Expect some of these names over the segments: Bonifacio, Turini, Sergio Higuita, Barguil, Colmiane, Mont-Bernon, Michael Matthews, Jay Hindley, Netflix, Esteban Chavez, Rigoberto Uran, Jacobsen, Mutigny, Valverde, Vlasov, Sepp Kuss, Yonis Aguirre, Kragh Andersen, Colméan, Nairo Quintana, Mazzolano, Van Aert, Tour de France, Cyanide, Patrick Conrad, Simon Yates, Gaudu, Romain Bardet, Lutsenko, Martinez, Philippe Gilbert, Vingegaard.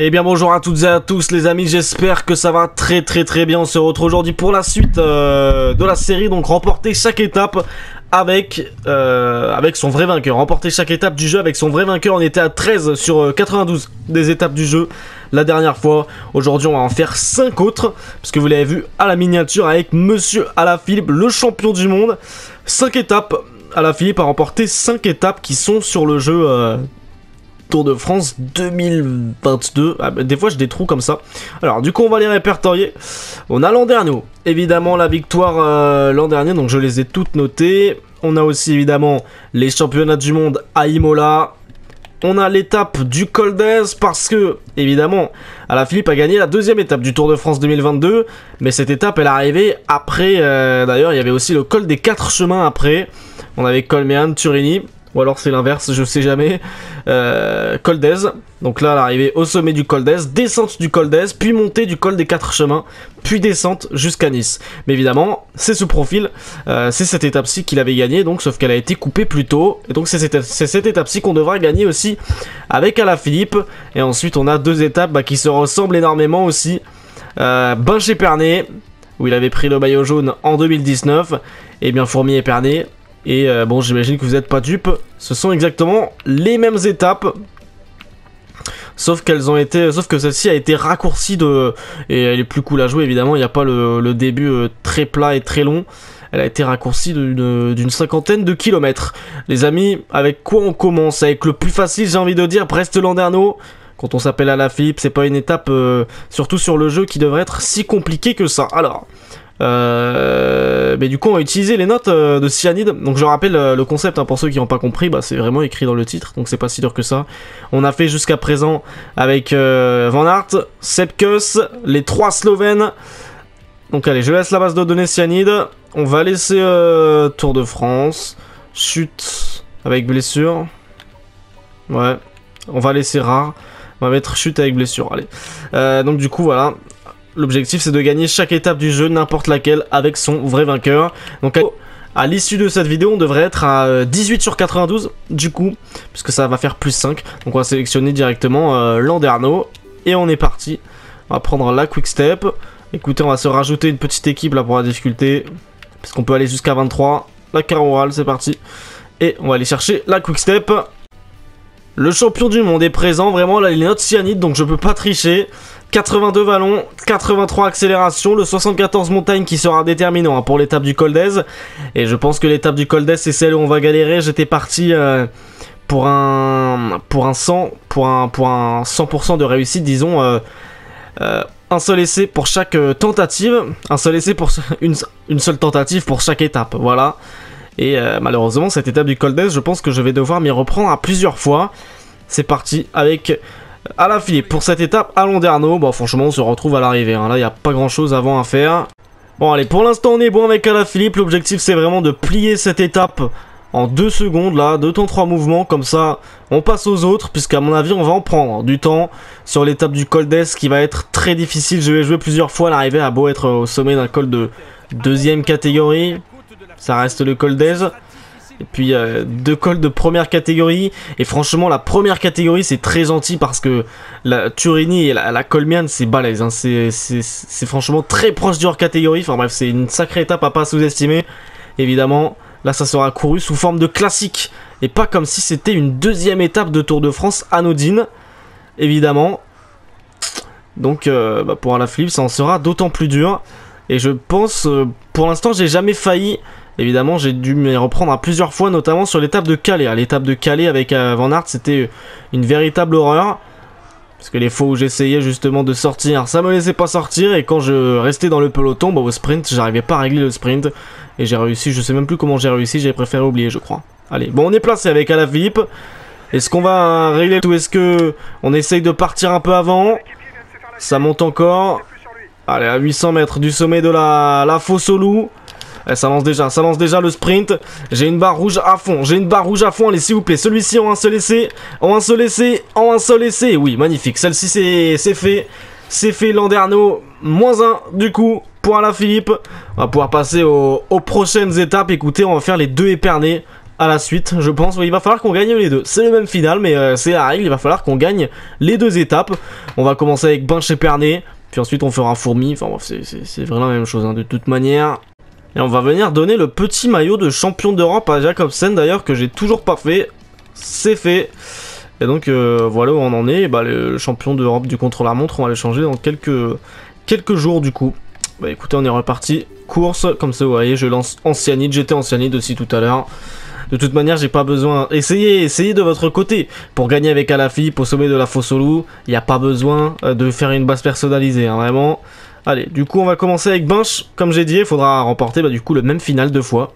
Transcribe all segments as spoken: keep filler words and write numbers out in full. Eh bien bonjour à toutes et à tous les amis, j'espère que ça va très très très bien. On se retrouve aujourd'hui pour la suite euh, de la série, donc remporter chaque étape avec, euh, avec son vrai vainqueur. Remporter chaque étape du jeu avec son vrai vainqueur, on était à treize sur quatre-vingt-douze des étapes du jeu la dernière fois. Aujourd'hui on va en faire cinq autres, parce que vous l'avez vu à la miniature avec Monsieur Alaphilippe, le champion du monde. cinq étapes, Alaphilippe a remporté cinq étapes qui sont sur le jeu... Euh, Tour de France deux mille vingt-deux. Ah, des fois, j'ai des trous comme ça. Alors, du coup, on va les répertorier. On a Landerneau. Évidemment, la victoire euh, l'an dernier. Donc, je les ai toutes notées. On a aussi, évidemment, les championnats du monde à Imola. On a l'étape du Col d'Èze parce que, évidemment, Alaphilippe a gagné la deuxième étape du Tour de France deux mille vingt-deux. Mais cette étape, elle est arrivée après. Euh, D'ailleurs, il y avait aussi le Col des quatre chemins après. On avait Colméan, Turini. Ou alors c'est l'inverse, je sais jamais. Euh, Col d'Èze. Donc là, l'arrivée au sommet du Col d'Èze, descente du Col d'Èze, puis montée du Col des quatre chemins, puis descente jusqu'à Nice. Mais évidemment, c'est ce profil, euh, c'est cette étape-ci qu'il avait gagnée, donc sauf qu'elle a été coupée plus tôt. Et donc c'est cette, cette étape-ci qu'on devra gagner aussi avec Alaphilippe. Et ensuite, on a deux étapes bah, qui se ressemblent énormément aussi. Euh, Binche Épernay, où il avait pris le maillot jaune en deux mille dix-neuf. Et bien Fourmi Épernay. Et euh, bon, j'imagine que vous n'êtes pas dupes, ce sont exactement les mêmes étapes, sauf qu'elles ont été, sauf que celle-ci a été raccourcie de, et elle est plus cool à jouer évidemment, il n'y a pas le, le début euh, très plat et très long, elle a été raccourcie d'une cinquantaine de kilomètres. Les amis, avec quoi on commence? Avec le plus facile, j'ai envie de dire, Brest Landerneau. Quand on s'appelle Alaphilippe, c'est pas une étape, euh, surtout sur le jeu, qui devrait être si compliquée que ça. Alors... Euh, mais du coup on va utiliser les notes euh, de Cyanide. Donc je rappelle euh, le concept hein, pour ceux qui n'ont pas compris, bah, c'est vraiment écrit dans le titre, donc c'est pas si dur que ça. On a fait jusqu'à présent avec euh, Van Aert, Sepp Kuss, les trois Slovènes. Donc allez, je laisse la base de données Cyanide. On va laisser euh, Tour de France, chute avec blessure. Ouais, on va laisser rare. On va mettre chute avec blessure, allez. euh, Donc du coup voilà, l'objectif c'est de gagner chaque étape du jeu, n'importe laquelle, avec son vrai vainqueur. Donc à l'issue de cette vidéo, on devrait être à dix-huit sur quatre-vingt-douze, du coup, puisque ça va faire plus cinq. Donc on va sélectionner directement euh, Landerneau, et on est parti. On va prendre la Quick Step. Écoutez, on va se rajouter une petite équipe là pour la difficulté, parce qu'on peut aller jusqu'à vingt-trois. La Carorale, c'est parti. Et on va aller chercher la Quick Step. Le champion du monde est présent, vraiment, là il est notre Cyanide, donc je peux pas tricher. quatre-vingt-deux vallons, quatre-vingt-trois accélération, le soixante-quatorze montagne qui sera déterminant hein, pour l'étape du Col d'Èze. Et je pense que l'étape du Col d'Èze c'est celle où on va galérer. J'étais parti euh, pour un pour un cent pour cent, pour un, pour un cent pour cent de réussite, disons. Euh, euh, un seul essai pour chaque euh, tentative, un seul essai pour une, une seule tentative pour chaque étape, voilà. Et euh, malheureusement cette étape du Col d'Èze, je pense que je vais devoir m'y reprendre à plusieurs fois. C'est parti avec Alaphilippe pour cette étape à Landerneau. Bon, franchement on se retrouve à l'arrivée hein. Là il n'y a pas grand chose avant à faire. Bon allez, pour l'instant on est bon avec Alaphilippe. L'objectif c'est vraiment de plier cette étape en deux secondes là, deux temps trois mouvements. Comme ça on passe aux autres, puisqu'à mon avis on va en prendre du temps sur l'étape du Col d'Èze qui va être très difficile. Je vais jouer plusieurs fois. L'arrivée a beau être au sommet d'un col de deuxième catégorie, ça reste le Col d'Èze. Et puis euh, deux cols de première catégorie. Et franchement la première catégorie c'est très gentil, parce que la Turini et la, la Colmiane c'est balèze hein. C'est franchement très proche du hors catégorie. Enfin bref, c'est une sacrée étape à pas sous-estimer. Évidemment là ça sera couru sous forme de classique, et pas comme si c'était une deuxième étape de Tour de France anodine, évidemment. Donc euh, bah, pour Alaphilippe ça en sera d'autant plus dur. Et je pense euh, pour l'instant j'ai jamais failli. Évidemment, j'ai dû me reprendre à plusieurs fois, notamment sur l'étape de Calais. L'étape de Calais avec Van Aert, c'était une véritable horreur. Parce que les fois où j'essayais justement de sortir, ça me laissait pas sortir. Et quand je restais dans le peloton, bah, au sprint, j'arrivais pas à régler le sprint. Et j'ai réussi, je sais même plus comment j'ai réussi, j'ai préféré oublier, je crois. Allez, bon, on est placé avec Alaphilippe. Est-ce qu'on va régler tout? Est-ce qu'on essaye de partir un peu avant? Ça monte encore. Allez, à huit cents mètres du sommet de la, la Fosse au Loup. Ça lance déjà, ça lance déjà le sprint. J'ai une barre rouge à fond, j'ai une barre rouge à fond. Allez s'il vous plaît, celui-ci en un seul essai, en un seul essai, en un seul essai. Oui, magnifique, celle-ci c'est fait. C'est fait, Landerneau, moins un du coup pour Alaphilippe. On va pouvoir passer au, aux prochaines étapes. Écoutez, on va faire les deux Épernay à la suite, je pense. Il va falloir qu'on gagne les deux. C'est le même final, mais euh, c'est la règle. Il va falloir qu'on gagne les deux étapes. On va commencer avec Binche Épernay, puis ensuite on fera un fourmi. Enfin bref, c'est vraiment la même chose, hein, de toute manière. Et on va venir donner le petit maillot de champion d'Europe à Jacobsen, d'ailleurs, que j'ai toujours pas fait. C'est fait. Et donc euh, voilà où on en est. Et bah, le champion d'Europe du contre-la-montre, on va le changer dans quelques, quelques jours du coup. Bah écoutez, on est reparti. Course, comme ça vous voyez, je lance en cyanide. J'étais en cyanide aussi tout à l'heure. De toute manière, j'ai pas besoin... Essayez, essayez de votre côté. Pour gagner avec Alaphilippe au sommet de la Fosse au Loup, il n'y a pas besoin de faire une base personnalisée, hein, vraiment. Allez, du coup, on va commencer avec Binche. Comme j'ai dit, il faudra remporter bah, du coup le même final deux fois.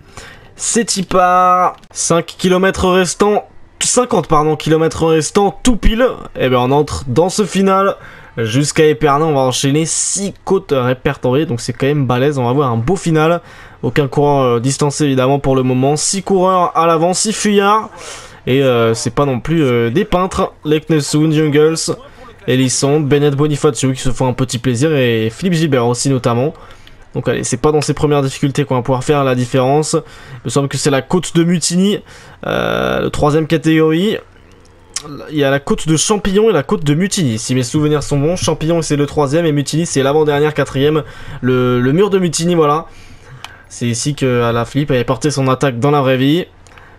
C'est y part. cinq kilomètres restants. cinquante pardon, kilomètres restants, tout pile. Et bien, on entre dans ce final. Jusqu'à Épernay, on va enchaîner six côtes répertoriées, donc c'est quand même balèze, on va avoir un beau final. Aucun coureur euh, distancé évidemment pour le moment, six coureurs à l'avant, six fuyards. Et euh, c'est pas non plus euh, des peintres, Leknessoun, Jungles, Elisson, Bennett Bonifacio qui se font un petit plaisir et Philippe Gilbert aussi notamment. Donc allez, c'est pas dans ses premières difficultés qu'on va pouvoir faire la différence. Il me semble que c'est la côte de Mutigny, euh, la troisième catégorie. Il y a la côte de Champillon et la côte de Mutigny, si mes souvenirs sont bons. Champillon c'est le troisième et Mutigny c'est l'avant-dernière quatrième. Le, le mur de Mutigny, voilà. C'est ici que Alaphilippe avait porté son attaque dans la vraie vie.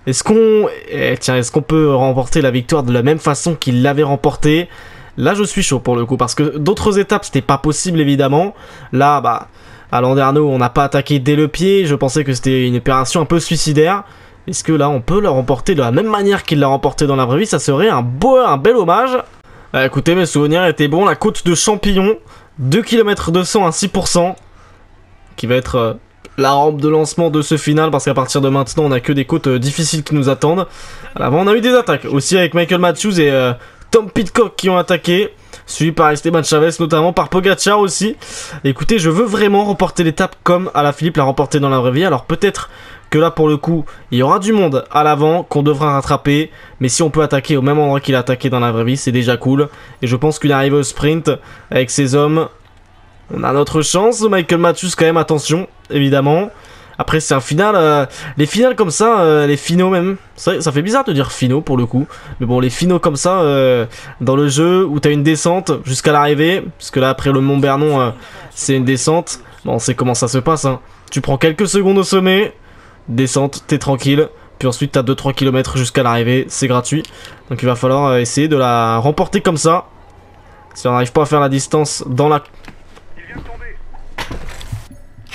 Est-ce qu'on eh, tiens, est-ce qu'on peut remporter la victoire de la même façon qu'il l'avait remportée? Là je suis chaud pour le coup, parce que d'autres étapes c'était pas possible évidemment. Là bah à Landerneau on n'a pas attaqué dès le pied, je pensais que c'était une opération un peu suicidaire. Est-ce que là on peut la remporter de la même manière qu'il l'a remporté dans la vraie vie? Ça serait un beau, un bel hommage. Euh, écoutez, mes souvenirs étaient bons. La côte de Champillon, deux kilomètres deux cents à six pour cent, qui va être euh, la rampe de lancement de ce final, parce qu'à partir de maintenant on n'a que des côtes euh, difficiles qui nous attendent. Alors, on a eu des attaques aussi avec Michael Matthews et euh, Tom Pidcock qui ont attaqué, suivi par Esteban Chavez, notamment par Pogacar aussi. Écoutez, je veux vraiment remporter l'étape comme Alaphilippe l'a remporté dans la vraie vie. Alors peut-être que là pour le coup, il y aura du monde à l'avant qu'on devra rattraper. Mais si on peut attaquer au même endroit qu'il a attaqué dans la vraie vie, c'est déjà cool. Et je pense qu'une arrivée au sprint avec ses hommes, on a notre chance. Michael Matthews quand même, attention, évidemment. Après c'est un final, euh, les finales comme ça, euh, les finaux même, ça, ça fait bizarre de dire finaux pour le coup. Mais bon, les finaux comme ça, euh, dans le jeu où t'as une descente jusqu'à l'arrivée, parce que là après le Mont-Bernon, euh, c'est une descente. Bon, on sait comment ça se passe, hein. Tu prends quelques secondes au sommet, descente, t'es tranquille. Puis ensuite t'as deux trois kilomètres jusqu'à l'arrivée, c'est gratuit. Donc il va falloir essayer de la remporter comme ça. Si on n'arrive pas à faire la distance dans la... Il vient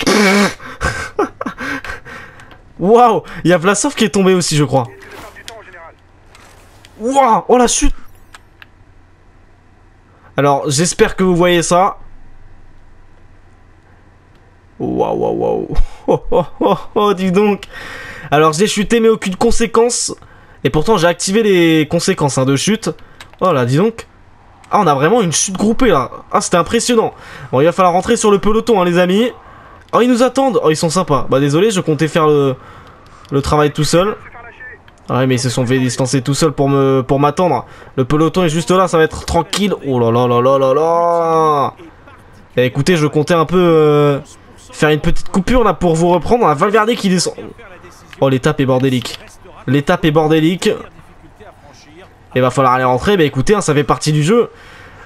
de tomber. Waouh, il y a Vlasov qui est tombé aussi, je crois. Waouh, oh la chute. Alors, j'espère que vous voyez ça. Waouh, waouh, waouh. Oh, oh, oh, oh, dis donc. Alors, j'ai chuté, mais aucune conséquence. Et pourtant, j'ai activé les conséquences hein, de chute. Oh là, dis donc. Ah, on a vraiment une chute groupée, là. Ah, c'était impressionnant. Bon, il va falloir rentrer sur le peloton, hein, les amis. Oh, ils nous attendent. Oh, ils sont sympas. Bah désolé, je comptais faire le, le travail tout seul. Ouais, mais ils se sont fait distancer tout seuls pour me pour m'attendre. Le peloton est juste là, ça va être tranquille. Oh là là là là là là. Et écoutez, je comptais un peu euh, faire une petite coupure là pour vous reprendre. On a Valverde qui descend. Oh, l'étape est bordélique. L'étape est bordélique. Et va falloir aller rentrer. Bah écoutez, hein, ça fait partie du jeu.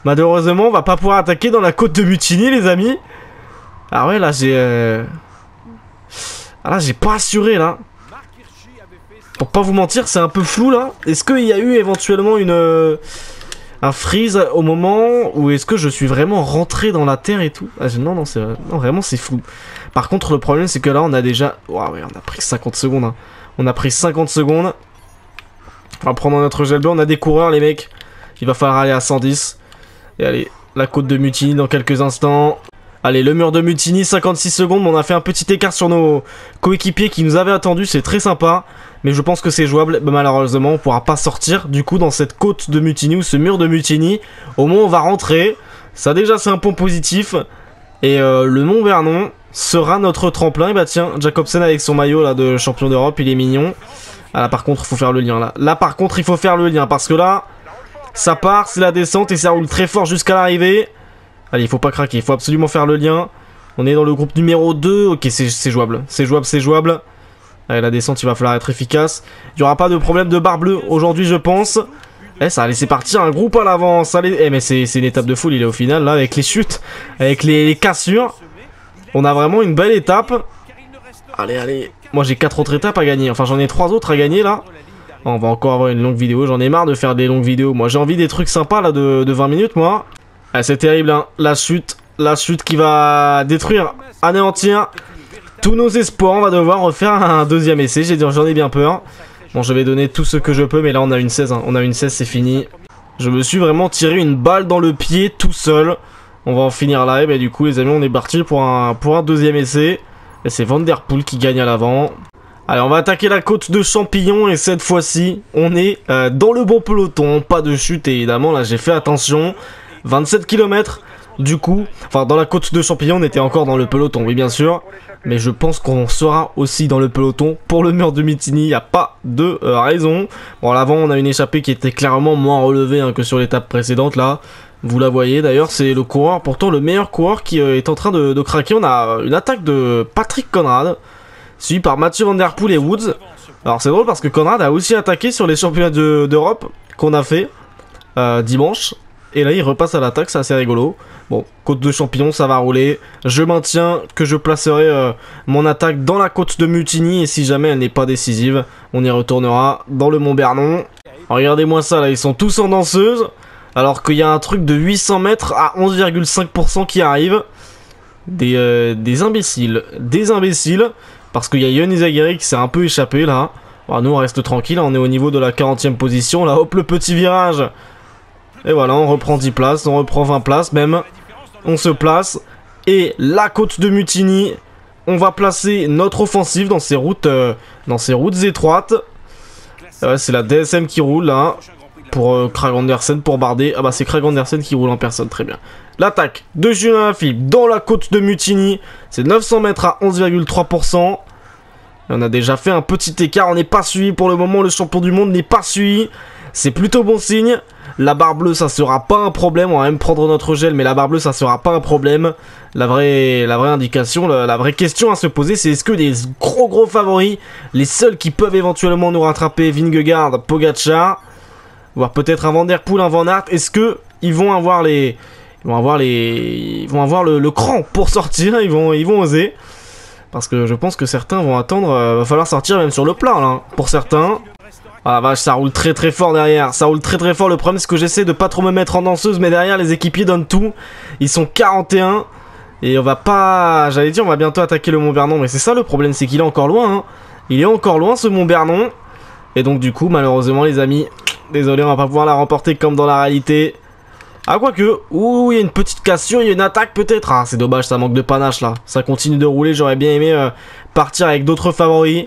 Malheureusement, on va pas pouvoir attaquer dans la côte de Mutigny, les amis. Ah ouais, là j'ai euh... ah là j'ai pas assuré là. Pour pas vous mentir, c'est un peu flou là. Est-ce qu'il y a eu éventuellement une euh... un freeze au moment où est-ce que je suis vraiment rentré dans la terre et tout? ah, Non non c'est non vraiment c'est flou. Par contre le problème c'est que là on a déjà waouh ouais, on a pris cinquante secondes. Hein. On a pris cinquante secondes. On va prendre notre gel bleu. On a des coureurs les mecs. Il va falloir aller à cent dix. Et allez la côte de Mutigny dans quelques instants. Allez, le mur de Mutigny, cinquante-six secondes. On a fait un petit écart sur nos coéquipiers qui nous avaient attendu. C'est très sympa. Mais je pense que c'est jouable. Mais malheureusement, on ne pourra pas sortir du coup dans cette côte de Mutigny ou ce mur de Mutigny. Au moins, on va rentrer. Ça, déjà, c'est un point positif. Et euh, le Mont-Bernon sera notre tremplin. Et bah tiens, Jacobsen avec son maillot là de champion d'Europe, il est mignon. Ah là, par contre, il faut faire le lien là. Là, par contre, il faut faire le lien. Parce que là, ça part, c'est la descente et ça roule très fort jusqu'à l'arrivée. Allez, il faut pas craquer, il faut absolument faire le lien. On est dans le groupe numéro deux. Ok, c'est jouable, c'est jouable, c'est jouable. Allez, la descente, il va falloir être efficace. Il n'y aura pas de problème de barre bleue aujourd'hui, je pense. Eh, ça a laissé partir un groupe à l'avance. Eh, mais c'est une étape de foule, il est au final, là, avec les chutes, avec les, les cassures. On a vraiment une belle étape. Allez, allez. Moi, j'ai quatre autres étapes à gagner. Enfin, j'en ai trois autres à gagner, là. Oh, on va encore avoir une longue vidéo. J'en ai marre de faire des longues vidéos. Moi, j'ai envie des trucs sympas, là, de, de vingt minutes, moi. Eh, c'est terrible, hein. La chute, la chute qui va détruire, anéantir tous nos espoirs. On va devoir refaire un deuxième essai. J'en ai bien peur. Bon, je vais donner tout ce que je peux, mais là on a une seize, hein. On a une seize, c'est fini. Je me suis vraiment tiré une balle dans le pied tout seul. On va en finir là, et bah, du coup les amis on est parti pour un, pour un deuxième essai. Et c'est Van Der Poel qui gagne à l'avant. Allez, on va attaquer la côte de Champillon, et cette fois-ci on est euh, dans le bon peloton. Pas de chute évidemment, là j'ai fait attention. vingt-sept kilomètres du coup, enfin dans la côte de Champillon on était encore dans le peloton, oui bien sûr. Mais je pense qu'on sera aussi dans le peloton pour le mur de Mitini, il n'y a pas de euh, raison. Bon, à l'avant on a une échappée qui était clairement moins relevée hein, que sur l'étape précédente là. Vous la voyez d'ailleurs, c'est le coureur, pourtant le meilleur coureur qui euh, est en train de, de craquer. On a une attaque de Patrick Conrad, suivi par Mathieu Van Der Poel et Woods. Alors c'est drôle parce que Conrad a aussi attaqué sur les championnats d'Europe de, qu'on a fait euh, dimanche. Et là il repasse à l'attaque, c'est assez rigolo. Bon, côte de Champillon, ça va rouler. Je maintiens que je placerai euh, mon attaque dans la côte de Mutiny. Et si jamais elle n'est pas décisive, on y retournera dans le Mont-Bernon. Regardez-moi ça, là, ils sont tous en danseuse. Alors qu'il y a un truc de huit cents mètres à onze virgule cinq pour cent qui arrive. Des, euh, des imbéciles. Des imbéciles. Parce qu'il y a Yonis Aguirre qui s'est un peu échappé, là. Bon, nous, on reste tranquille. On est au niveau de la quarantième position. Là, hop, le petit virage. Et voilà, on reprend dix places. On reprend vingt places, même. On se place et la côte de Mutiny, on va placer notre offensive dans ces routes, euh, dans ces routes étroites. Euh, c'est la D S M qui roule là, pour euh, Kragh Andersen, pour Bardet. Ah bah c'est Kragh Andersen qui roule en personne, très bien. L'attaque de Julien Alaphilippe dans la côte de Mutiny, c'est neuf cents mètres à onze virgule trois pour cent. On a déjà fait un petit écart, on n'est pas suivi pour le moment, le champion du monde n'est pas suivi. C'est plutôt bon signe. La barre bleue, ça sera pas un problème. On va même prendre notre gel, mais la barre bleue, ça sera pas un problème. La vraie, la vraie indication, la, la vraie question à se poser, c'est est-ce que les gros gros favoris, les seuls qui peuvent éventuellement nous rattraper, Vingegaard, Pogacar, voire peut-être un Van Der Poel, un Van Aert, est-ce que ils vont avoir les, ils vont avoir les, ils vont avoir le, le cran pour sortir, ils vont, ils vont oser, parce que je pense que certains vont attendre. Euh, va falloir sortir même sur le plat là, pour certains. Ah la vache, ça roule très très fort derrière, ça roule très très fort. Le problème c'est que j'essaie de pas trop me mettre en danseuse, mais derrière les équipiers donnent tout. Ils sont quarante et un et on va pas, j'allais dire on va bientôt attaquer le Mont-Bernon, mais c'est ça le problème, c'est qu'il est encore loin hein. Il est encore loin ce Mont-Bernon. Et donc du coup malheureusement les amis, désolé on va pas pouvoir la remporter comme dans la réalité. Ah quoique, ouh il y a une petite cassure, il y a une attaque peut-être. Ah c'est dommage, ça manque de panache là, ça continue de rouler, j'aurais bien aimé euh, partir avec d'autres favoris.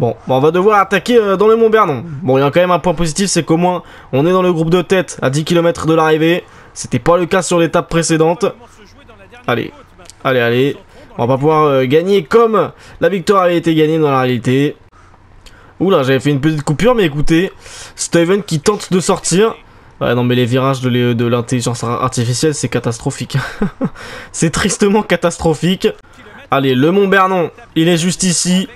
Bon, on va devoir attaquer dans le Mont-Bernon. Bon, il y a quand même un point positif, c'est qu'au moins, on est dans le groupe de tête à dix kilomètres de l'arrivée. C'était pas le cas sur l'étape précédente. Allez, allez, allez. On va pas pouvoir gagner comme la victoire avait été gagnée dans la réalité. Oula, j'avais fait une petite coupure, mais écoutez, Steven qui tente de sortir. Ah non, mais les virages de l'intelligence artificielle, c'est catastrophique. C'est tristement catastrophique. Allez, le Mont-Bernon, il est juste ici.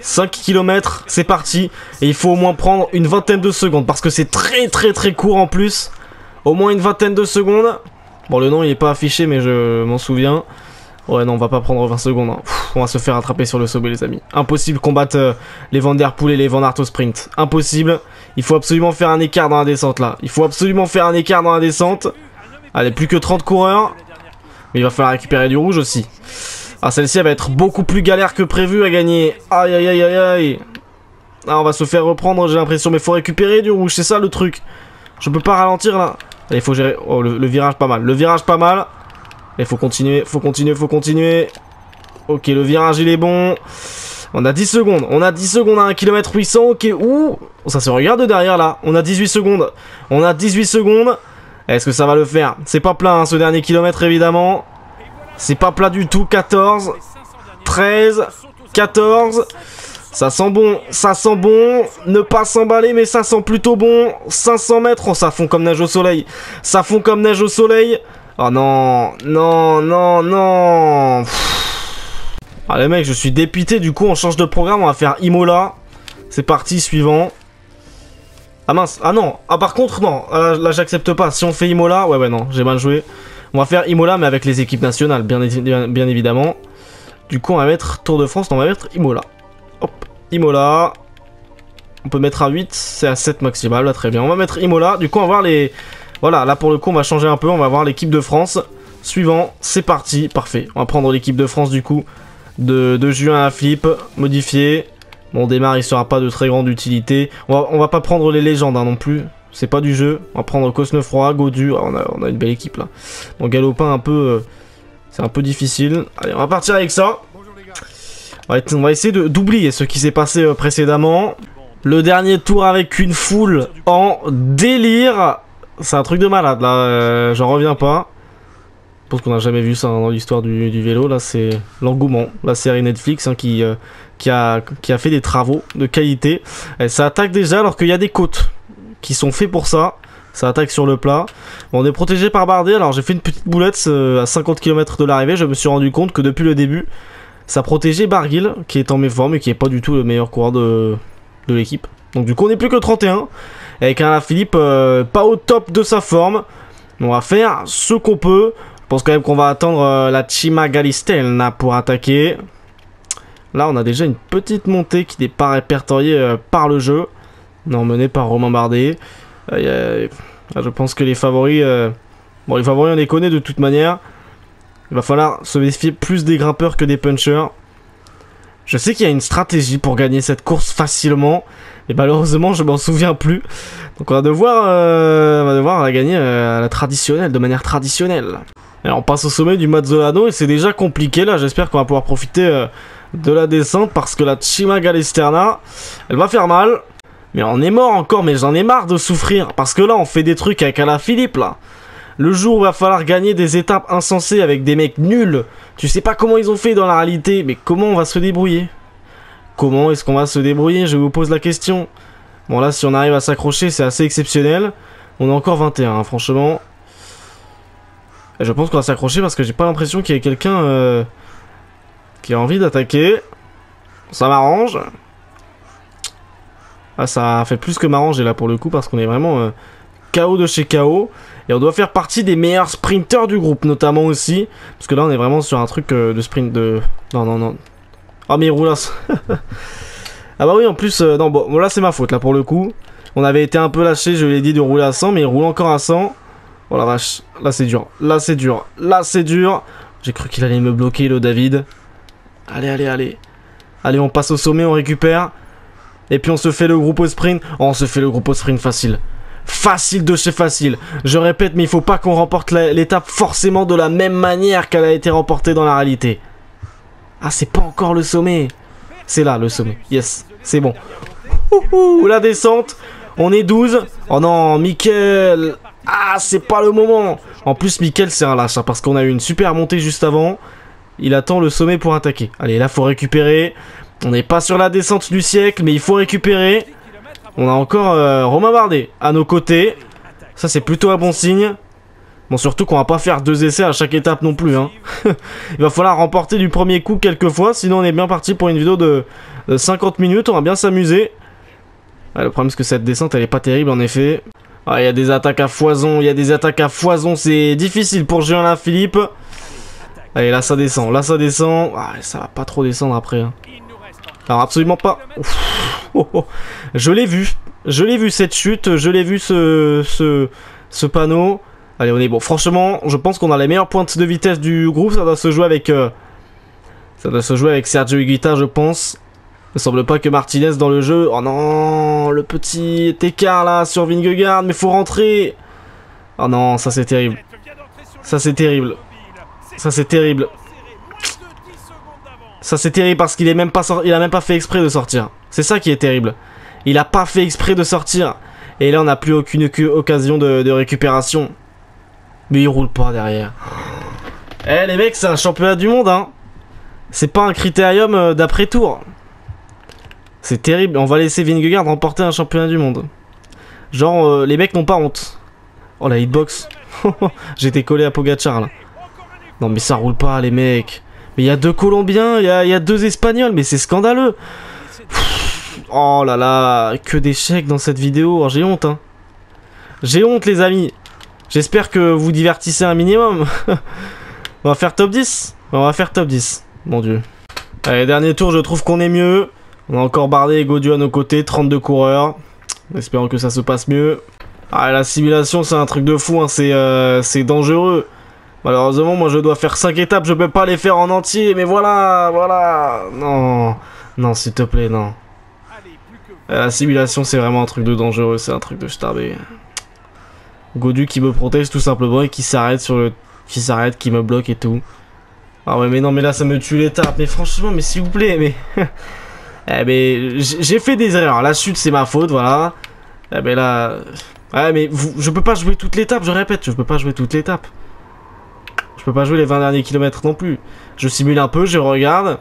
cinq kilomètres, c'est parti. Et il faut au moins prendre une vingtaine de secondes, parce que c'est très très très court en plus. Au moins une vingtaine de secondes. Bon le nom il est pas affiché mais je m'en souviens. Ouais non on va pas prendre vingt secondes hein. Pff, on va se faire attraper sur le sommet les amis. Impossible combattre euh, les Van Der Poel et les Van Aert au sprint. Impossible. Il faut absolument faire un écart dans la descente là. Il faut absolument faire un écart dans la descente. Allez plus que trente coureurs. Mais il va falloir récupérer du rouge aussi. Ah celle-ci elle va être beaucoup plus galère que prévu à gagner. Aïe aïe aïe aïe aïe. Ah on va se faire reprendre j'ai l'impression. Mais faut récupérer du rouge, c'est ça le truc. Je peux pas ralentir là. Allez faut gérer, oh le, le virage pas mal, le virage pas mal. Allez faut continuer, faut continuer, faut continuer. Ok le virage il est bon. On a dix secondes, on a dix secondes à un kilomètre huit cents. Ok ouh, ça se regarde derrière là. On a dix-huit secondes, on a dix-huit secondes. Est-ce que ça va le faire? C'est pas plein hein, ce dernier kilomètre évidemment. C'est pas plat du tout, quatorze, treize, quatorze, ça sent bon, ça sent bon, ne pas s'emballer mais ça sent plutôt bon, cinq cents mètres, oh ça fond comme neige au soleil, ça fond comme neige au soleil, oh non, non, non, non. Pfff. Ah les mecs, je suis dépité, du coup on change de programme, on va faire Imola. C'est parti, suivant. Ah mince, ah non, ah par contre non, là, là j'accepte pas, si on fait Imola, ouais ouais non, j'ai mal joué. On va faire Imola mais avec les équipes nationales, bien, bien, bien évidemment. Du coup on va mettre Tour de France, non, on va mettre Imola. Hop, Imola. On peut mettre à huit, c'est à sept maximal, là très bien. On va mettre Imola, du coup on va voir les... Voilà, là pour le coup on va changer un peu, on va voir l'équipe de France. Suivant, c'est parti, parfait. On va prendre l'équipe de France du coup de, de Julien Alaphilippe, modifié. Bon, on démarre, il ne sera pas de très grande utilité. On va, on va pas prendre les légendes hein, non plus, c'est pas du jeu. On va prendre Cosnefroid, Gaudu, ah, on, a, on a une belle équipe là. Bon, Galopin un peu, euh, c'est un peu difficile. Allez, on va partir avec ça. On va, être, on va essayer d'oublier ce qui s'est passé euh, précédemment. Le dernier tour avec une foule en délire. C'est un truc de malade là, euh, j'en reviens pas. Je pense qu'on n'a jamais vu ça hein, dans l'histoire du, du vélo. Là c'est l'engouement, la série Netflix hein, qui, euh, qui, a, qui a fait des travaux de qualité. Et ça attaque déjà alors qu'il y a des côtes qui sont faites pour ça. Ça attaque sur le plat. Bon, on est protégé par Bardet, alors j'ai fait une petite boulette euh, à cinquante kilomètres de l'arrivée. Je me suis rendu compte que depuis le début, ça protégeait Barguil qui est en méforme et qui n'est pas du tout le meilleur coureur de... de l'équipe. Donc du coup on n'est plus que trente et un avec un Alaphilippe euh, pas au top de sa forme. On va faire ce qu'on peut. Je pense quand même qu'on va attendre euh, la Cima Gallisterna pour attaquer. Là on a déjà une petite montée qui n'est pas répertoriée euh, par le jeu. On est emmené par Romain Bardet. Euh, a... Je pense que les favoris euh... bon les favoris on les connaît de toute manière. Il va falloir se méfier plus des grimpeurs que des punchers. Je sais qu'il y a une stratégie pour gagner cette course facilement, mais malheureusement je m'en souviens plus. Donc on va devoir, euh, on va devoir la gagner euh, à la traditionnelle, de manière traditionnelle. Alors on passe au sommet du Mazzolano et c'est déjà compliqué là. J'espère qu'on va pouvoir profiter euh, de la descente parce que la Cima Gallisterna, elle va faire mal. Mais on est mort encore, mais j'en ai marre de souffrir parce que là on fait des trucs avec Alaphilippe là. Le jour où il va falloir gagner des étapes insensées avec des mecs nuls, tu sais pas comment ils ont fait dans la réalité, mais comment on va se débrouiller? Comment est-ce qu'on va se débrouiller? Je vous pose la question. Bon là, si on arrive à s'accrocher, c'est assez exceptionnel. On a encore vingt et un, hein, franchement. Et je pense qu'on va s'accrocher parce que j'ai pas l'impression qu'il y ait quelqu'un euh, qui a envie d'attaquer. Ça m'arrange. Ah, ça fait plus que m'arranger là pour le coup parce qu'on est vraiment... Euh, K O de chez K O et on doit faire partie des meilleurs sprinteurs du groupe notamment aussi parce que là on est vraiment sur un truc euh, de sprint de... non non non ah oh, mais il roule là. Ah bah oui en plus euh, non bon là c'est ma faute là pour le coup on avait été un peu lâché, je l'ai dit de rouler à cent mais il roule encore à cent. Oh la vache, là c'est dur, là c'est dur, là c'est dur. J'ai cru qu'il allait me bloquer le David. Allez allez allez allez on passe au sommet, on récupère et puis on se fait le groupe au sprint. Oh, on se fait le groupe au sprint facile. Facile de chez facile. Je répète, mais il faut pas qu'on remporte l'étape forcément de la même manière qu'elle a été remportée dans la réalité. Ah, c'est pas encore le sommet. C'est là, le sommet. Yes, c'est bon. Ouhou, la descente. On est douze. Oh non, Michael. Ah, c'est pas le moment. En plus, Michael, c'est un lâche, hein, parce qu'on a eu une super montée juste avant. Il attend le sommet pour attaquer. Allez, là, faut récupérer. On n'est pas sur la descente du siècle, mais il faut récupérer. On a encore euh, Romain Bardet à nos côtés. Ça, c'est plutôt un bon signe. Bon, surtout qu'on va pas faire deux essais à chaque étape non plus. Hein. Il va falloir remporter du premier coup quelques fois. Sinon, on est bien parti pour une vidéo de, de cinquante minutes. On va bien s'amuser. Ah, le problème, c'est que cette descente, elle est pas terrible, en effet. Ah, il y a des attaques à foison. Il y a des attaques à foison. C'est difficile pour Julien Alaphilippe. Allez, là, ça descend. Là, ça descend. Ah, ça va pas trop descendre après. Hein. Alors, absolument pas. Oh, oh. Je l'ai vu. Je l'ai vu cette chute. Je l'ai vu ce, ce, ce panneau. Allez, on est bon. Franchement, je pense qu'on a les meilleures pointes de vitesse du groupe. Ça doit se jouer avec... Euh, ça doit se jouer avec Sergio Higuita, je pense. Il ne semble pas que Martinez dans le jeu... Oh non, le petit écart là sur Vingegaard. Mais faut rentrer. Oh non, ça c'est terrible. Ça c'est terrible. Ça c'est terrible. Ça c'est terrible parce qu'il est même pas sort... il a même pas fait exprès de sortir. C'est ça qui est terrible. Il a pas fait exprès de sortir. Et là on n'a plus aucune occasion de, de récupération. Mais il roule pas derrière. Eh les mecs, c'est un championnat du monde hein. C'est pas un critérium d'après tour. C'est terrible. On va laisser Vingegaard remporter un championnat du monde. Genre euh, les mecs n'ont pas honte. Oh la hitbox. J'étais collé à Pogacar là. Non mais ça roule pas les mecs. Mais il y a deux Colombiens, il y a, y a deux Espagnols, mais c'est scandaleux. Pff, oh là là, que d'échecs dans cette vidéo, j'ai honte. Hein. J'ai honte les amis. J'espère que vous divertissez un minimum. On va faire top dix. On va faire top dix, mon dieu. Allez, dernier tour, je trouve qu'on est mieux. On a encore Bardet et Gaudu à nos côtés, trente-deux coureurs. Espérons que ça se passe mieux. Ah, la simulation, c'est un truc de fou, hein. C'est euh, c'est dangereux. Malheureusement, moi, je dois faire cinq étapes, je peux pas les faire en entier, mais voilà, voilà. Non, non, s'il te plaît, non. Ah, la simulation, c'est vraiment un truc de dangereux, c'est un truc de starbé. Gaudu qui me protège tout simplement et qui s'arrête sur le... qui s'arrête, qui me bloque et tout. Ah ouais, mais non, mais là, ça me tue l'étape. Mais franchement, mais s'il vous plaît, mais... eh mais j'ai fait des erreurs. La chute, c'est ma faute, voilà. Eh ben là... Ouais, mais vous... je peux pas jouer toute l'étape, je répète. Je peux pas jouer toute l'étape. Je peux pas jouer les vingt derniers kilomètres non plus. Je simule un peu, je regarde.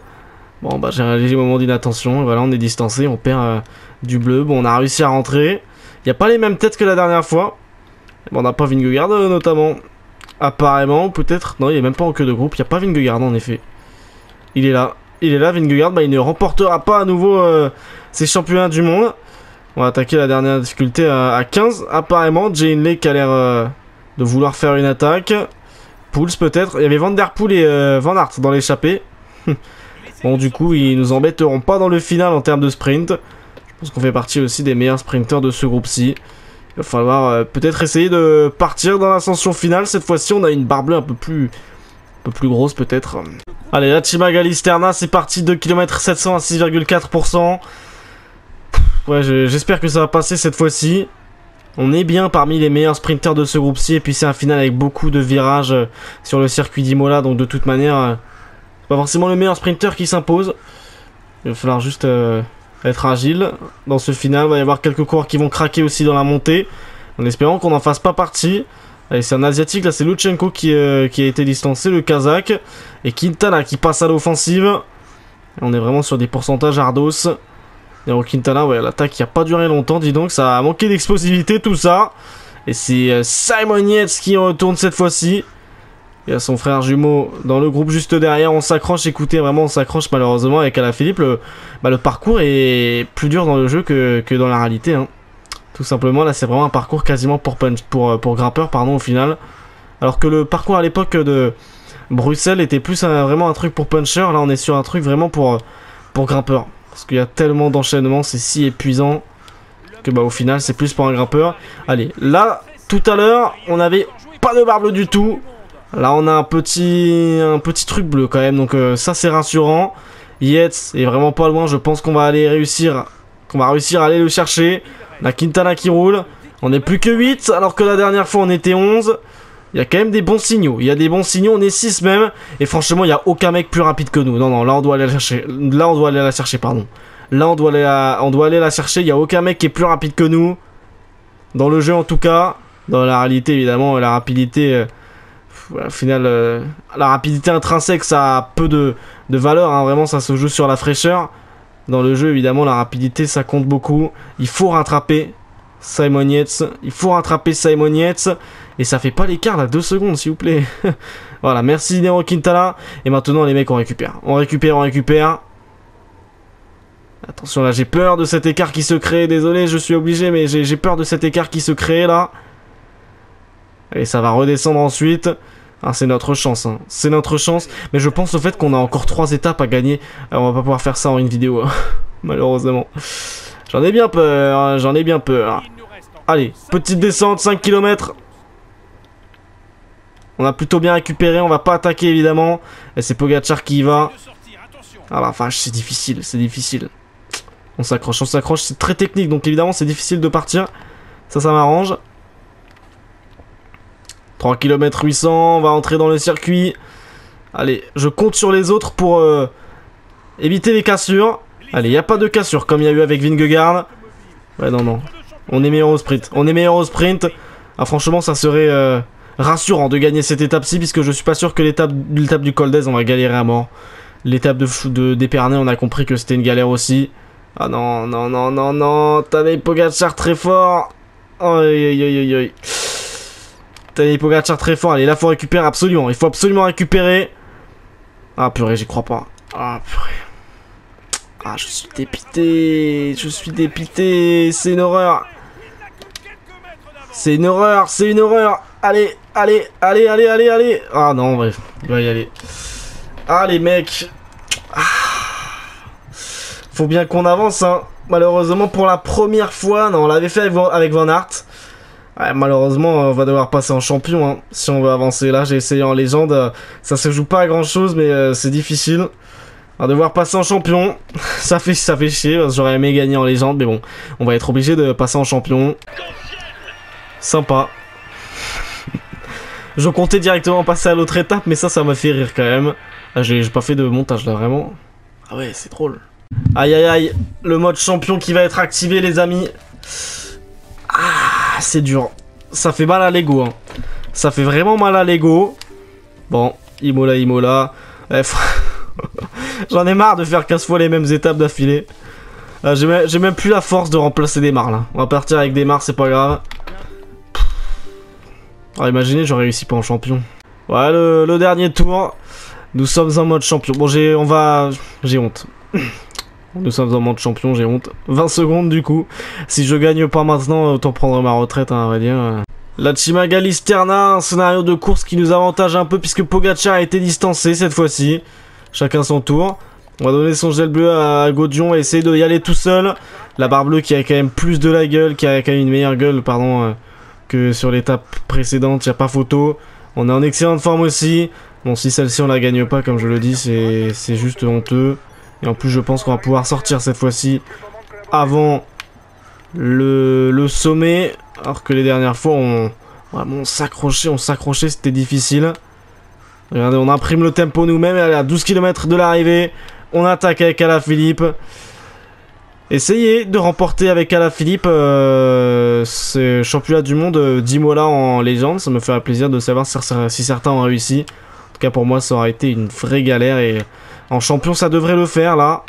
Bon, bah, j'ai un léger moment d'inattention. Voilà, on est distancé, on perd euh, du bleu. Bon, on a réussi à rentrer. Il n'y a pas les mêmes têtes que la dernière fois. Bon, on n'a pas Vingegaard, euh, notamment. Apparemment, peut-être... Non, il est même pas en queue de groupe. Il n'y a pas Vingegaard, en effet. Il est là. Il est là, Vingegaard. Bah, il ne remportera pas à nouveau euh, ses championnats du monde. On va attaquer la dernière difficulté à, à quinze. Apparemment, Jay Hindley qui a l'air euh, de vouloir faire une attaque. Pouls, peut-être. Il y avait Van Der Poel et euh, Van Aert dans l'échappée. Bon, du coup, ils nous embêteront pas dans le final en termes de sprint. Je pense qu'on fait partie aussi des meilleurs sprinteurs de ce groupe-ci. Il va falloir euh, peut-être essayer de partir dans l'ascension finale. Cette fois-ci, on a une barre bleue un peu plus, un peu plus grosse peut-être. Allez, la Cima Gallisterna, c'est parti. deux kilomètres sept cents à six virgule quatre pour cent. Ouais, j'espère que ça va passer cette fois-ci. On est bien parmi les meilleurs sprinteurs de ce groupe-ci. Et puis, c'est un final avec beaucoup de virages sur le circuit d'Imola. Donc, de toute manière, c'est pas forcément le meilleur sprinteur qui s'impose. Il va falloir juste... Euh... être agile dans ce final. Il va y avoir quelques coureurs qui vont craquer aussi dans la montée, en espérant qu'on n'en fasse pas partie. Allez, c'est un asiatique là, c'est Lutsenko qui, euh, qui a été distancé, le Kazakh, et Quintana qui passe à l'offensive. On est vraiment sur des pourcentages ardos. Nairo Quintana, ouais, l'attaque qui a pas duré longtemps, dis donc, ça a manqué d'explosivité tout ça. Et c'est euh, Simon Yates qui retourne cette fois-ci. Il y a son frère jumeau dans le groupe juste derrière. On s'accroche, écoutez, vraiment on s'accroche malheureusement avec Alaphilippe. Le, bah, le parcours est plus dur dans le jeu que, que dans la réalité. Hein. Tout simplement, là c'est vraiment un parcours quasiment pour, punch, pour, pour grimpeur pardon, au final. Alors que le parcours à l'époque de Bruxelles était plus un, vraiment un truc pour puncher. Là on est sur un truc vraiment pour, pour grimpeur. Parce qu'il y a tellement d'enchaînements, c'est si épuisant que bah, au final c'est plus pour un grimpeur. Allez, là tout à l'heure on n'avait pas de barbe du tout. Là on a un petit, un petit truc bleu quand même, donc euh, ça c'est rassurant. Yates est vraiment pas loin, je pense qu'on va aller réussir, qu'on va réussir à aller le chercher. La Quintana qui roule, on n'est plus que huit alors que la dernière fois on était onze. Il y a quand même des bons signaux, il y a des bons signaux, on est six même. Et franchement il n'y a aucun mec plus rapide que nous, non non là on doit aller la chercher, là on doit aller la chercher pardon. Là on doit aller la, on doit aller la chercher, il n'y a aucun mec qui est plus rapide que nous. Dans le jeu en tout cas, dans la réalité évidemment la rapidité... Euh, Voilà, au final, euh, la rapidité intrinsèque, ça a peu de, de valeur. Hein, vraiment, ça se joue sur la fraîcheur. Dans le jeu, évidemment, la rapidité, ça compte beaucoup. Il faut rattraper Simon Yates. Il faut rattraper Simon Yates. Et ça fait pas l'écart, là. Deux secondes, s'il vous plaît. Voilà, merci Nairo Quintana. Et maintenant, les mecs, on récupère. On récupère, on récupère. Attention, là, j'ai peur de cet écart qui se crée. Désolé, je suis obligé, mais j'ai peur de cet écart qui se crée, là. Et ça va redescendre ensuite. Ah, c'est notre chance, hein. C'est notre chance. Mais je pense au fait qu'on a encore trois étapes à gagner. Alors, on va pas pouvoir faire ça en une vidéo, hein. Malheureusement. J'en ai bien peur, hein. J'en ai bien peur. Allez, petite descente, cinq kilomètres. On a plutôt bien récupéré, on va pas attaquer évidemment. Et c'est Pogacar qui y va. Ah la vache, c'est difficile, c'est difficile. On s'accroche, on s'accroche, c'est très technique. Donc évidemment c'est difficile de partir. Ça, ça m'arrange. trois kilomètres huit cents, on va entrer dans le circuit. Allez, je compte sur les autres pour euh, éviter les cassures. Allez, il n'y a pas de cassure comme il y a eu avec Vingegaard. Ouais, non, non. On est meilleur au sprint. On est meilleur au sprint. Ah, franchement, ça serait euh, rassurant de gagner cette étape-ci puisque je suis pas sûr que l'étape du Col d'Èze, on va galérer à mort. L'étape de d'Épernay, on a compris que c'était une galère aussi. Ah non, non, non, non, non. Tadej Pogacar très fort. Aïe, aïe, aïe, aïe. Allez, Pogacar très fort. Allez, là, faut récupérer absolument. Il faut absolument récupérer. Ah purée, j'y crois pas. Ah purée. Ah, je suis dépité. Je suis dépité. C'est une horreur. C'est une horreur. C'est une horreur. Allez, allez, allez, allez, allez, allez. Ah non, bref. Il va y aller. Ah les mecs. Ah. Faut bien qu'on avance, hein. Malheureusement, pour la première fois... Non, on l'avait fait avec Van Aert. Ouais, malheureusement, on va devoir passer en champion, hein, si on veut avancer. Là, j'ai essayé en légende. Ça se joue pas à grand-chose, mais euh, c'est difficile. On va devoir passer en champion. ça, fait, ça fait chier, parce que j'aurais aimé gagner en légende. Mais bon, on va être obligé de passer en champion. Sympa. Je comptais directement passer à l'autre étape, mais ça, ça m'a fait rire quand même. J'ai pas fait de montage, là, vraiment. Ah ouais, c'est drôle. Aïe, aïe, aïe. Le mode champion qui va être activé, les amis. Ah, c'est dur. Ça fait mal à l'ego, hein. Ça fait vraiment mal à l'ego. Bon, Imola, Imola. F... J'en ai marre de faire quinze fois les mêmes étapes d'affilée. Euh, J'ai même, même plus la force de remplacer des marres, là. On va partir avec des marres, c'est pas grave. Ah, imaginez, j'aurais réussi pas en champion. Ouais, le, le dernier tour. Nous sommes en mode champion. Bon, j'ai... On va... J'ai honte. Nous sommes en mode champion, j'ai honte. vingt secondes du coup. Si je gagne pas maintenant, autant prendre ma retraite, hein, à vrai dire. La Cima Gallisterna, un scénario de course qui nous avantage un peu puisque Pogacar a été distancé cette fois-ci. Chacun son tour. On va donner son gel bleu à Gaudu et essayer d'y aller tout seul. La barre bleue qui a quand même plus de la gueule, qui a quand même une meilleure gueule, pardon, euh, que sur l'étape précédente, il n'y a pas photo. On est en excellente forme aussi. Bon, si celle-ci on la gagne pas, comme je le dis, c'est juste honteux. Et en plus, je pense qu'on va pouvoir sortir cette fois-ci avant le, le sommet. Alors que les dernières fois, on, on s'accrochait, on s'accrochait, c'était difficile. Regardez, on imprime le tempo nous-mêmes. Elle est à douze kilomètres de l'arrivée. On attaque avec Alaphilippe. Essayez de remporter avec Alaphilippe euh, ce championnat du monde d'Imola en légende. Ça me ferait plaisir de savoir si, si certains ont réussi. En tout cas, pour moi, ça aurait été une vraie galère et... En champion, ça devrait le faire, là.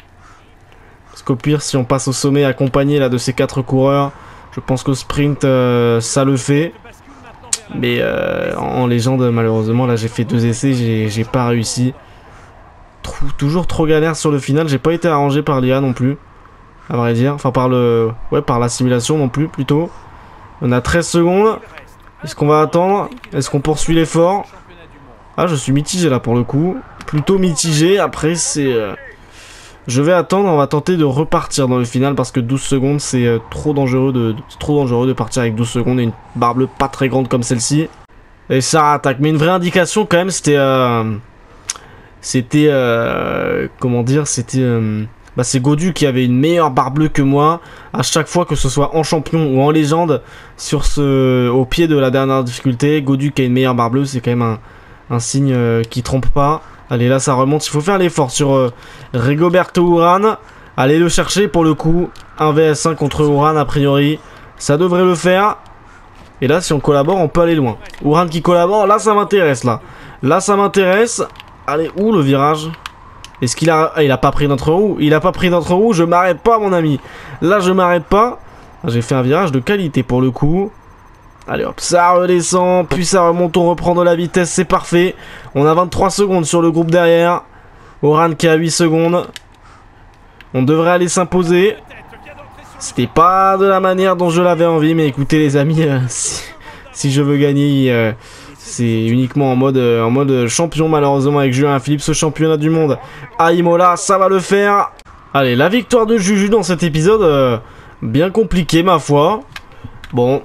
Parce qu'au pire, si on passe au sommet accompagné là, de ces quatre coureurs, je pense qu'au sprint, euh, ça le fait. Mais euh, en légende, malheureusement, là, j'ai fait deux essais, j'ai pas réussi. Trou, toujours trop galère sur le final. J'ai pas été arrangé par l'I A non plus, à vrai dire. Enfin, par le... Ouais, par la simulation non plus, plutôt. On a treize secondes. Est-ce qu'on va attendre? Est-ce qu'on poursuit l'effort? Ah, je suis mitigé, là, pour le coup. Plutôt mitigé, après c'est... Euh... Je vais attendre, on va tenter de repartir dans le final parce que douze secondes c'est euh, trop dangereux de, de trop dangereux de partir avec douze secondes et une barre bleue pas très grande comme celle-ci. Et ça attaque, mais une vraie indication quand même c'était... Euh... C'était... Euh... Comment dire, c'était... Euh... Bah, c'est Gaudu qui avait une meilleure barre bleue que moi. À chaque fois, que ce soit en champion ou en légende, sur ce... au pied de la dernière difficulté, Gaudu qui a une meilleure barre bleue, c'est quand même un, un signe euh, qui trompe pas. Allez, là, ça remonte. Il faut faire l'effort sur euh, Rigoberto Uran. Allez le chercher, pour le coup. un V S un contre Uran, a priori. Ça devrait le faire. Et là, si on collabore, on peut aller loin. Uran qui collabore. Là, ça m'intéresse, là. Là, ça m'intéresse. Allez, où le virage? Est-ce qu'il a... Ah, il a pas pris d'entre-roue. Il a pas pris d'entre-roue. Je m'arrête pas, mon ami. Là, je m'arrête pas. J'ai fait un virage de qualité, pour le coup. Allez hop, ça redescend, puis ça remonte, on reprend de la vitesse, c'est parfait. On a vingt-trois secondes sur le groupe derrière. Uran qui a huit secondes. On devrait aller s'imposer. C'était pas de la manière dont je l'avais envie, mais écoutez les amis, euh, si, si je veux gagner, euh, c'est uniquement en mode, euh, en mode champion malheureusement avec Julien Alaphilippe, ce championnat du monde. À Imola, ça va le faire. Allez, la victoire de Juju dans cet épisode, euh, bien compliqué ma foi. Bon...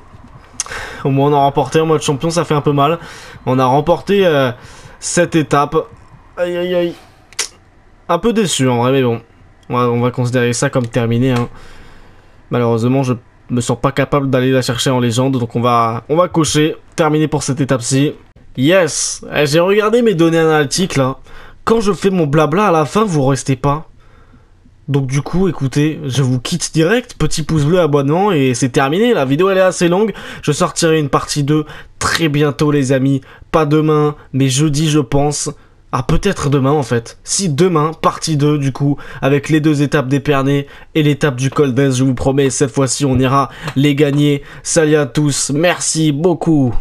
Au moins on a remporté en mode champion, ça fait un peu mal. On a remporté euh, cette étape. Aïe aïe aïe. Un peu déçu en vrai, mais bon. On va, on va considérer ça comme terminé, hein. Malheureusement, je me sens pas capable d'aller la chercher en légende. Donc on va, on va cocher. Terminé pour cette étape-ci. Yes. eh, J'ai regardé mes données analytiques là. Quand je fais mon blabla à la fin, vous restez pas. Donc du coup, écoutez, je vous quitte direct, petit pouce bleu, abonnement, et c'est terminé, la vidéo elle est assez longue, je sortirai une partie deux très bientôt les amis, pas demain, mais jeudi je pense, ah peut-être demain en fait, si demain, partie deux du coup, avec les deux étapes d'Épernay et l'étape du Col d'Èze, je vous promets, cette fois-ci on ira les gagner, salut à tous, merci beaucoup.